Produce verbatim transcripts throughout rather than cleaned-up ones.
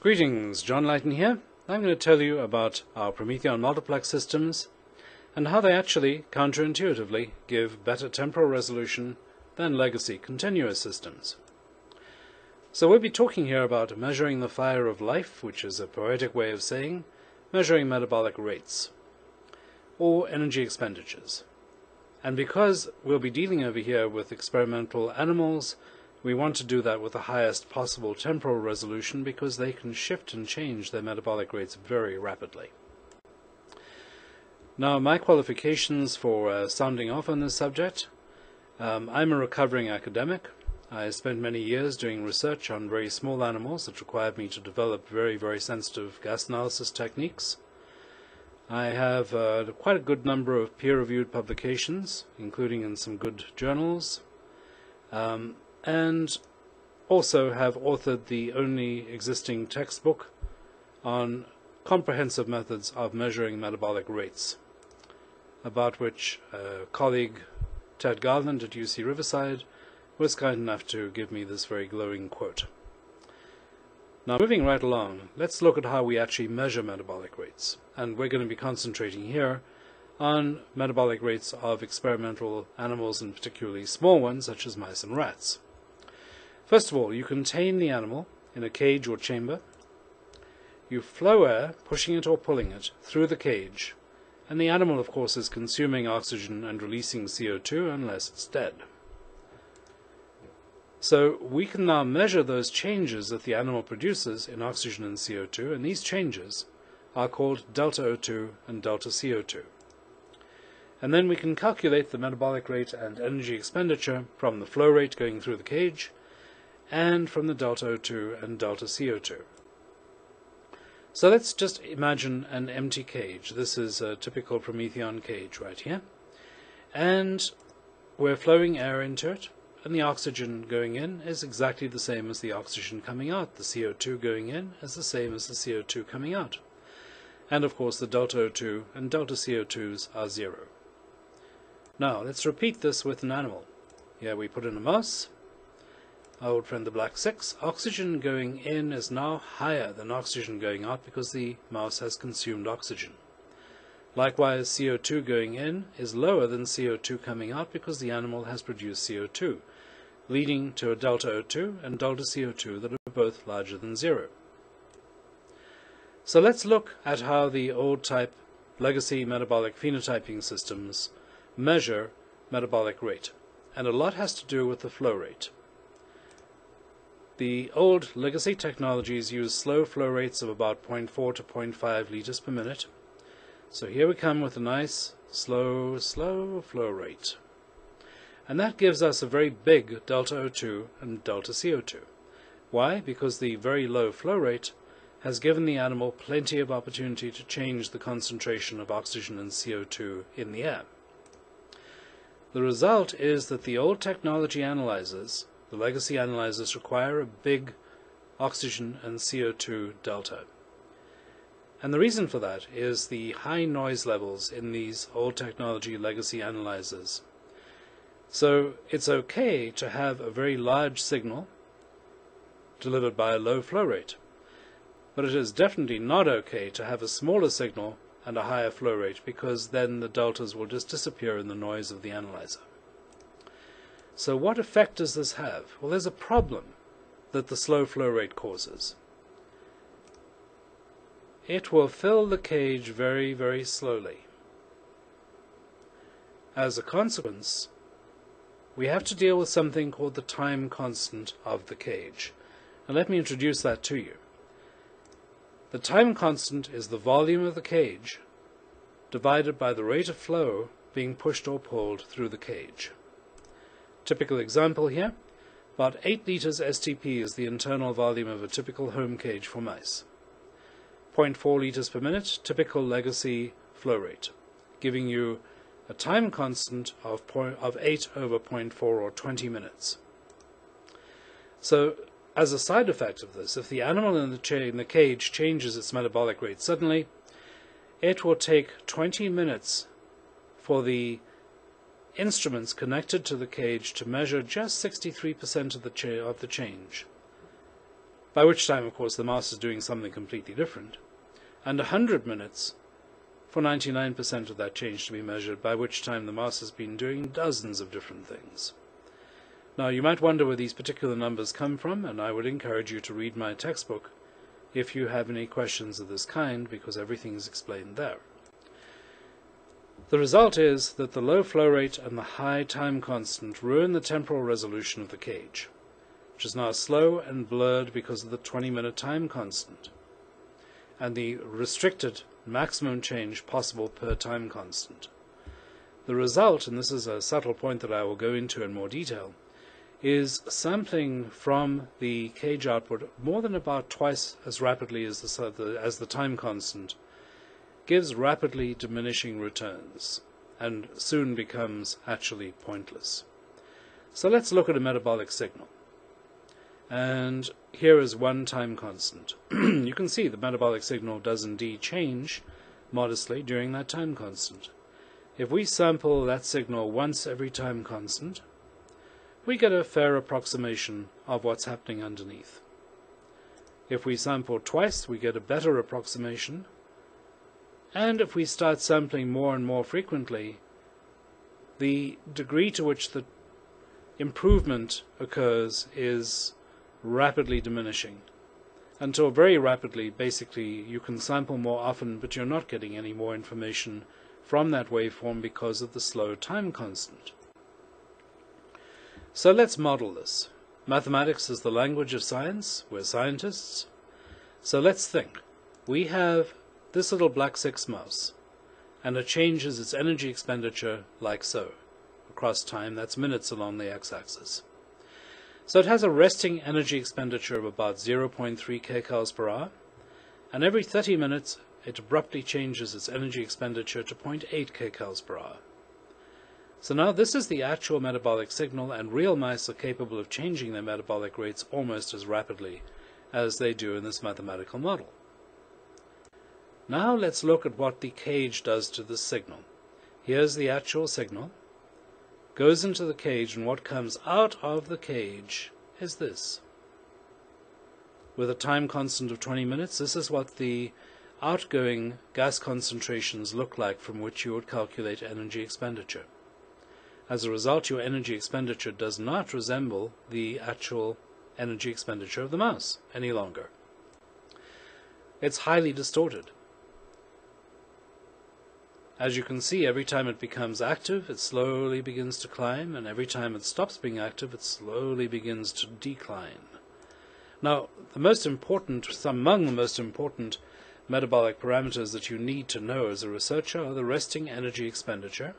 Greetings, John Lighton here. I'm going to tell you about our Promethion multiplex systems and how they actually, counterintuitively, give better temporal resolution than legacy continuous systems. So we'll be talking here about measuring the fire of life, which is a poetic way of saying measuring metabolic rates, or energy expenditures. And because we'll be dealing over here with experimental animals, we want to do that with the highest possible temporal resolution because they can shift and change their metabolic rates very rapidly. Now, my qualifications for uh, sounding off on this subject. Um, I'm a recovering academic. I spent many years doing research on very small animals that required me to develop very, very sensitive gas analysis techniques. I have uh, quite a good number of peer-reviewed publications, including in some good journals. Um, and also have authored the only existing textbook on comprehensive methods of measuring metabolic rates, about which a colleague, Ted Garland at U C Riverside, was kind enough to give me this very glowing quote. Now, moving right along, let's look at how we actually measure metabolic rates, and we're going to be concentrating here on metabolic rates of experimental animals, and particularly small ones such as mice and rats. First of all, you contain the animal in a cage or chamber. You flow air, pushing it or pulling it, through the cage, and the animal, of course, is consuming oxygen and releasing C O two unless it's dead. So we can now measure those changes that the animal produces in oxygen and C O two, and these changes are called delta O two and delta C O two. And then we can calculate the metabolic rate and energy expenditure from the flow rate going through the cage and from the delta O two and delta C O two. So let's just imagine an empty cage. This is a typical Promethion cage right here. And we're flowing air into it, and the oxygen going in is exactly the same as the oxygen coming out. The C O two going in is the same as the C O two coming out. And of course the delta O two and delta C O twos are zero. Now, let's repeat this with an animal. Here we put in a mouse, our old friend the black six. Oxygen going in is now higher than oxygen going out because the mouse has consumed oxygen. Likewise, C O two going in is lower than C O two coming out because the animal has produced C O two, leading to a delta O two and delta C O two that are both larger than zero. So let's look at how the old type legacy metabolic phenotyping systems measure metabolic rate, and a lot has to do with the flow rate. The old legacy technologies use slow flow rates of about zero point four to zero point five liters per minute. So here we come with a nice slow slow flow rate, and that gives us a very big delta O two and delta C O two. Why? Because the very low flow rate has given the animal plenty of opportunity to change the concentration of oxygen and C O two in the air. The result is that the old technology analyzers, the legacy analyzers, require a big oxygen and C O two delta. And the reason for that is the high noise levels in these old technology legacy analyzers. So it's okay to have a very large signal delivered by a low flow rate, but it is definitely not okay to have a smaller signal and a higher flow rate, because then the deltas will just disappear in the noise of the analyzer. So what effect does this have? Well, there's a problem that the slow flow rate causes. It will fill the cage very, very slowly. As a consequence, we have to deal with something called the time constant of the cage. And let me introduce that to you. The time constant is the volume of the cage divided by the rate of flow being pushed or pulled through the cage. Typical example here, about eight liters S T P is the internal volume of a typical home cage for mice. zero point four liters per minute, typical legacy flow rate, giving you a time constant of eight over zero point four or twenty minutes. So, as a side effect of this, if the animal in the, cha in the cage changes its metabolic rate suddenly, it will take twenty minutes for the instruments connected to the cage to measure just sixty-three percent of the, cha of the change. by which time, of course, the mouse is doing something completely different, and one hundred minutes for ninety-nine percent of that change to be measured, by which time the mouse has been doing dozens of different things. Now, you might wonder where these particular numbers come from, and I would encourage you to read my textbook if you have any questions of this kind, because everything is explained there. The result is that the low flow rate and the high time constant ruin the temporal resolution of the cage, which is now slow and blurred because of the twenty minute time constant, and the restricted maximum change possible per time constant. The result, and this is a subtle point that I will go into in more detail, is sampling from the cage output more than about twice as rapidly as the, as the time constant gives rapidly diminishing returns and soon becomes actually pointless. So let's look at a metabolic signal. And here is one time constant. You can see the metabolic signal does indeed change modestly during that time constant. If we sample that signal once every time constant, we get a fair approximation of what's happening underneath. If we sample twice, we get a better approximation, and if we start sampling more and more frequently, the degree to which the improvement occurs is rapidly diminishing, until very rapidly, basically, you can sample more often, but you're not getting any more information from that waveform because of the slow time constant. So let's model this. Mathematics is the language of science. We're scientists. So let's think. We have this little black six mouse, and it changes its energy expenditure like so. Across time, that's minutes along the x-axis. So it has a resting energy expenditure of about zero point three kilocalories per hour, and every thirty minutes it abruptly changes its energy expenditure to zero point eight kilocalories per hour. So now this is the actual metabolic signal, and real mice are capable of changing their metabolic rates almost as rapidly as they do in this mathematical model. Now let's look at what the cage does to this signal. Here's the actual signal, goes into the cage, and what comes out of the cage is this. With a time constant of twenty minutes, this is what the outgoing gas concentrations look like from which you would calculate energy expenditure. As a result, your energy expenditure does not resemble the actual energy expenditure of the mouse any longer. It's highly distorted. As you can see, every time it becomes active, it slowly begins to climb, and every time it stops being active, it slowly begins to decline. Now, the most important, among the most important metabolic parameters that you need to know as a researcher are the resting energy expenditure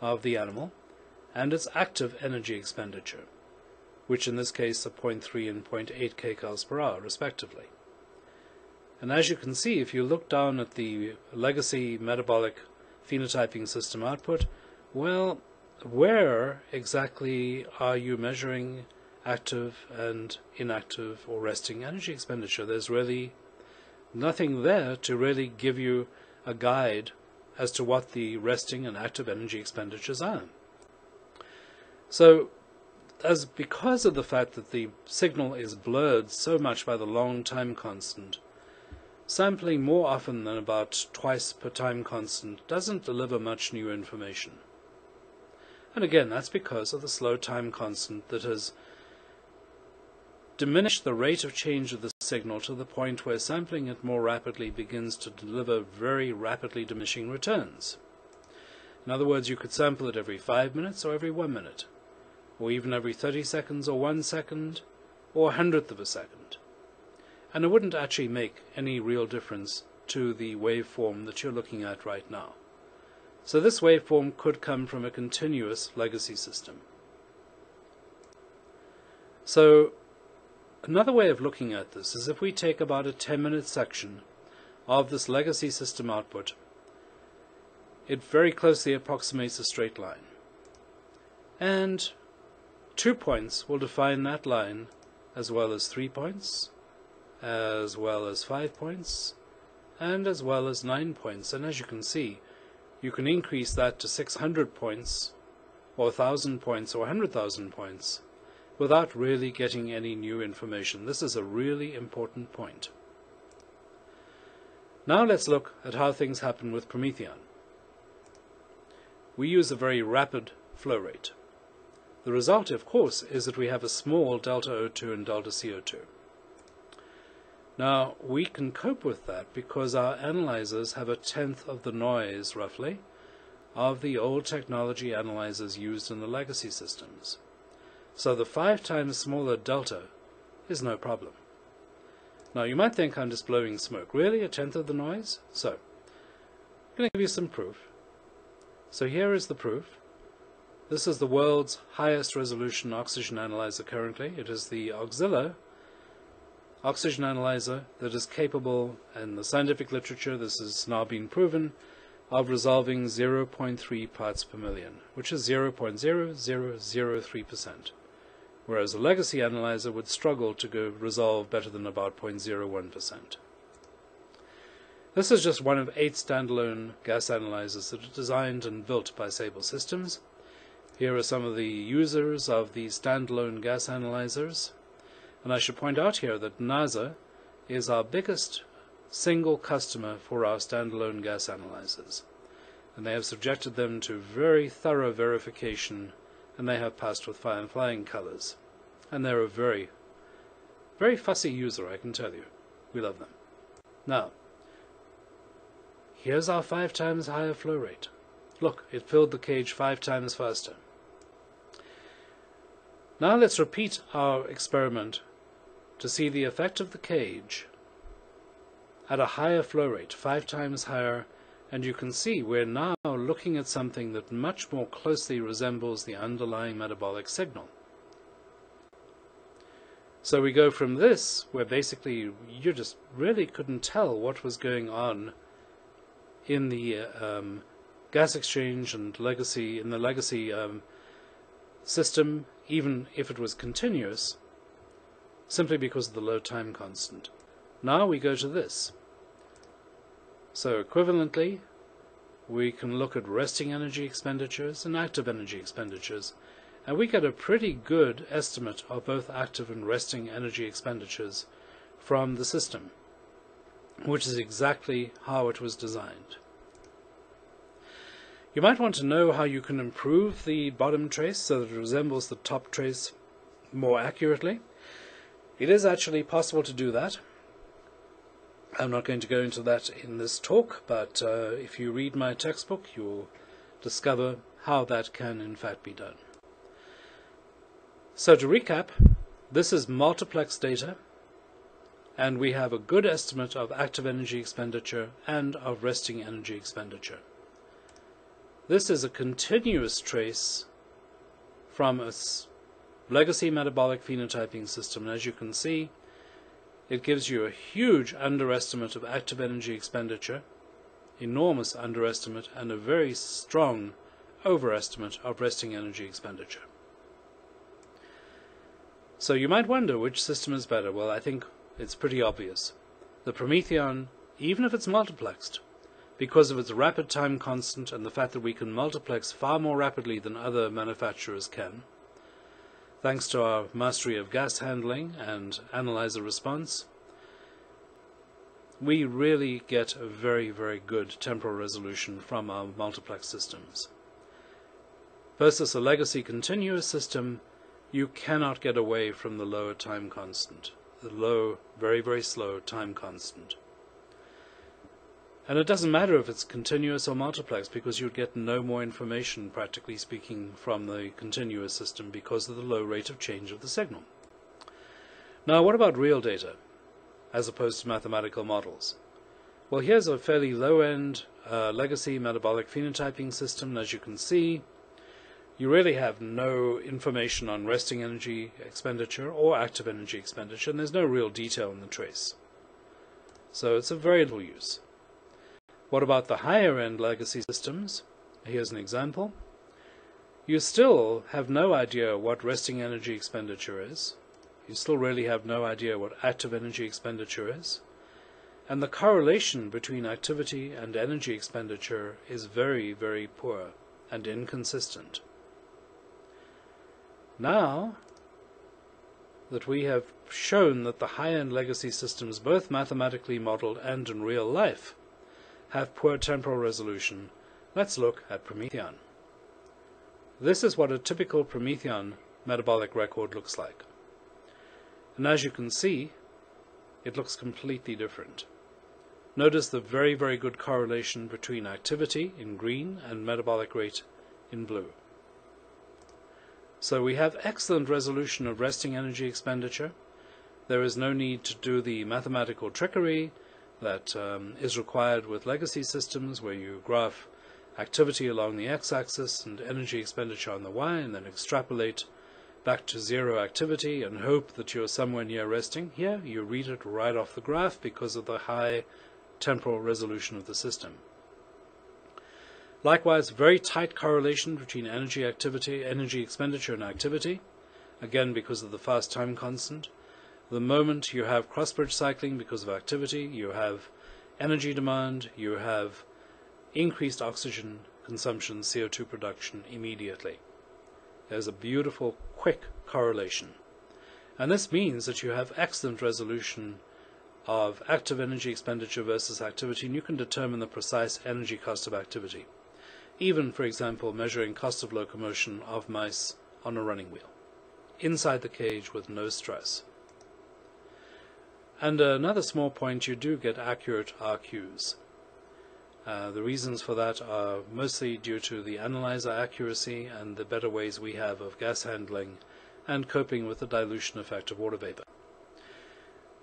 of the animal and its active energy expenditure, which in this case are zero point three and zero point eight kilocalories per hour respectively. And as you can see, if you look down at the legacy metabolic phenotyping system output, well, where exactly are you measuring active and inactive or resting energy expenditure? There's really nothing there to really give you a guide as to what the resting and active energy expenditures are. So, as because of the fact that the signal is blurred so much by the long time constant, sampling more often than about twice per time constant doesn't deliver much new information. And again, that's because of the slow time constant that has diminished the rate of change of the signal to the point where sampling it more rapidly begins to deliver very rapidly diminishing returns. In other words, you could sample it every five minutes or every one minute, or even every thirty seconds or one second or a hundredth of a second. And it wouldn't actually make any real difference to the waveform that you're looking at right now. So this waveform could come from a continuous legacy system. So another way of looking at this is if we take about a ten minute section of this legacy system output, it very closely approximates a straight line. And two points will define that line, as well as three points, as well as five points, and as well as nine points. And as you can see, you can increase that to six hundred points, or one thousand points, or one hundred thousand points. without really getting any new information. This is a really important point. Now let's look at how things happen with Promethion. We use a very rapid flow rate. The result, of course, is that we have a small delta O two and delta C O two. Now, we can cope with that because our analyzers have a tenth of the noise, roughly, of the old technology analyzers used in the legacy systems. So the five times smaller delta is no problem. Now, you might think I'm just blowing smoke. Really? A tenth of the noise? So, I'm going to give you some proof. So here is the proof. This is the world's highest resolution oxygen analyzer currently. It is the auxilla oxygen analyzer that is capable, in the scientific literature, this has now been proven, of resolving zero point three parts per million, which is zero point zero zero zero three percent, whereas a legacy analyzer would struggle to go resolve better than about zero point zero one percent. This is just one of eight standalone gas analyzers that are designed and built by Sable Systems. Here are some of the users of the standalone gas analyzers. And I should point out here that NASA is our biggest single customer for our standalone gas analyzers. And they have subjected them to very thorough verification, and they have passed with fine flying colors. And they're a very, very fussy user, I can tell you. We love them. Now, here's our five times higher flow rate. Look, it filled the cage five times faster. Now let's repeat our experiment to see the effect of the cage at a higher flow rate, five times higher, and you can see we're now looking at something that much more closely resembles the underlying metabolic signal. So we go from this, where basically you just really couldn't tell what was going on in the um, gas exchange and legacy, in the legacy um, system, even if it was continuous, simply because of the low time constant. Now we go to this. So equivalently, we can look at resting energy expenditures and active energy expenditures, and we get a pretty good estimate of both active and resting energy expenditures from the system, which is exactly how it was designed. You might want to know how you can improve the bottom trace so that it resembles the top trace more accurately. It is actually possible to do that. I'm not going to go into that in this talk, but uh, if you read my textbook, you'll discover how that can in fact be done. So to recap, this is multiplex data, and we have a good estimate of active energy expenditure and of resting energy expenditure. This is a continuous trace from a legacy metabolic phenotyping system. And as you can see, it gives you a huge underestimate of active energy expenditure, enormous underestimate, and a very strong overestimate of resting energy expenditure. So you might wonder which system is better. Well, I think it's pretty obvious. The Promethion, even if it's multiplexed, because of its rapid time constant and the fact that we can multiplex far more rapidly than other manufacturers can, thanks to our mastery of gas handling and analyzer response, we really get a very, very good temporal resolution from our multiplex systems. Versus a legacy continuous system, you cannot get away from the lower time constant, the low, very, very slow time constant. And it doesn't matter if it's continuous or multiplex, because you'd get no more information, practically speaking, from the continuous system because of the low rate of change of the signal. Now, what about real data, as opposed to mathematical models? Well, here's a fairly low-end uh, legacy metabolic phenotyping system, and as you can see, you really have no information on resting energy expenditure or active energy expenditure, and there's no real detail in the trace. So it's of very little use. What about the higher-end legacy systems? Here's an example. You still have no idea what resting energy expenditure is. You still really have no idea what active energy expenditure is. And the correlation between activity and energy expenditure is very, very poor and inconsistent. Now, that we have shown that the high-end legacy systems, both mathematically modeled and in real life, have poor temporal resolution. Let's look at Promethion. This is what a typical Promethion metabolic record looks like. And as you can see, it looks completely different. Notice the very, very good correlation between activity in green and metabolic rate in blue. So we have excellent resolution of resting energy expenditure. There is no need to do the mathematical trickery that um, is required with legacy systems, where you graph activity along the x-axis and energy expenditure on the y, and then extrapolate back to zero activity and hope that you're somewhere near resting. Here, you read it right off the graph because of the high temporal resolution of the system. Likewise, very tight correlation between energy activity, energy expenditure and activity, again because of the fast time constant. The moment you have cross-bridge cycling because of activity, you have energy demand, you have increased oxygen consumption, C O two production immediately. There's a beautiful, quick correlation. And this means that you have excellent resolution of active energy expenditure versus activity, and you can determine the precise energy cost of activity, even, for example, measuring cost of locomotion of mice on a running wheel, inside the cage with no stress. And another small point, you do get accurate R Qs. Uh, the reasons for that are mostly due to the analyzer accuracy and the better ways we have of gas handling and coping with the dilution effect of water vapor.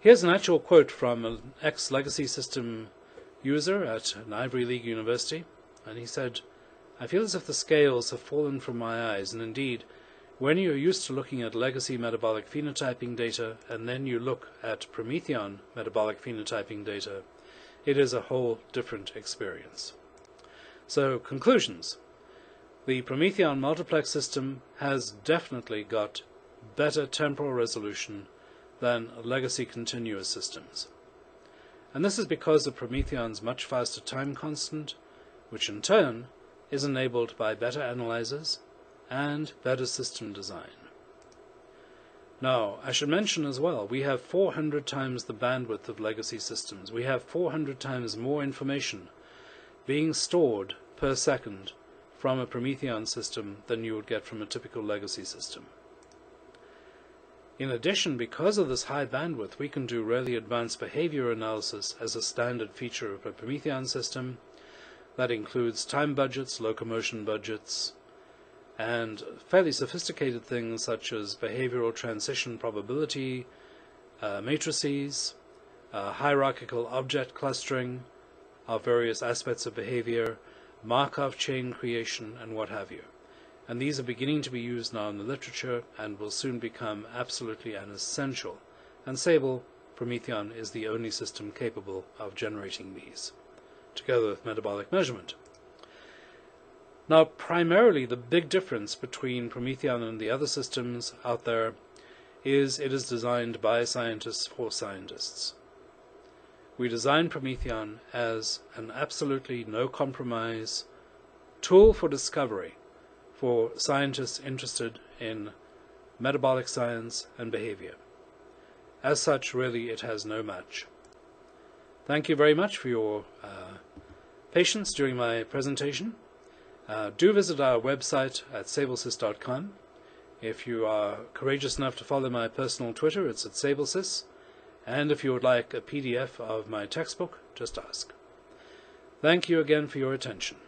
Here's an actual quote from an ex-legacy system user at an Ivy League university, and he said, "I feel as if the scales have fallen from my eyes, and indeed, when you're used to looking at legacy metabolic phenotyping data and then you look at Promethion metabolic phenotyping data, it is a whole different experience." So, conclusions. The Promethion multiplex system has definitely got better temporal resolution than legacy continuous systems. And this is because of Promethion's much faster time constant, which in turn is enabled by better analyzers and better system design. Now, I should mention as well, we have four hundred times the bandwidth of legacy systems. We have four hundred times more information being stored per second from a Promethion system than you would get from a typical legacy system. In addition, because of this high bandwidth, we can do really advanced behavior analysis as a standard feature of a Promethion system. That includes time budgets, locomotion budgets, and fairly sophisticated things such as behavioral transition probability, uh, matrices, uh, hierarchical object clustering of various aspects of behavior, Markov chain creation, and what have you. And these are beginning to be used now in the literature and will soon become absolutely an essential. And Sable Promethion is the only system capable of generating these, together with metabolic measurement. Now, primarily the big difference between Promethion and the other systems out there is it is designed by scientists for scientists. We design Promethion as an absolutely no-compromise tool for discovery for scientists interested in metabolic science and behavior. As such, really, it has no match. Thank you very much for your uh, patience during my presentation. Uh, do visit our website at sable sys dot com. If you are courageous enough to follow my personal Twitter, it's at sablesys. And if you would like a P D F of my textbook, just ask. Thank you again for your attention.